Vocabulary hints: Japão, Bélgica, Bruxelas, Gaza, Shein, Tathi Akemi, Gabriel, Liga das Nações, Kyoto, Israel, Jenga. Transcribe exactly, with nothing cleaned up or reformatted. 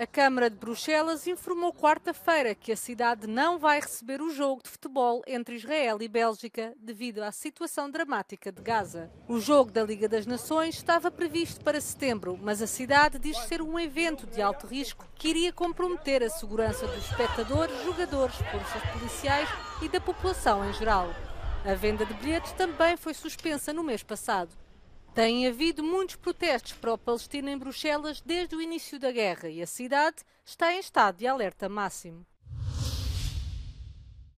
A Câmara de Bruxelas informou quarta-feira que a cidade não vai receber o jogo de futebol entre Israel e Bélgica devido à situação dramática de Gaza. O jogo da Liga das Nações estava previsto para setembro, mas a cidade diz ser um evento de alto risco que iria comprometer a segurança dos espectadores, jogadores, forças policiais e da população em geral. A venda de bilhetes também foi suspensa no mês passado. Tem havido muitos protestos pró-Palestina em Bruxelas desde o início da guerra e a cidade está em estado de alerta máximo.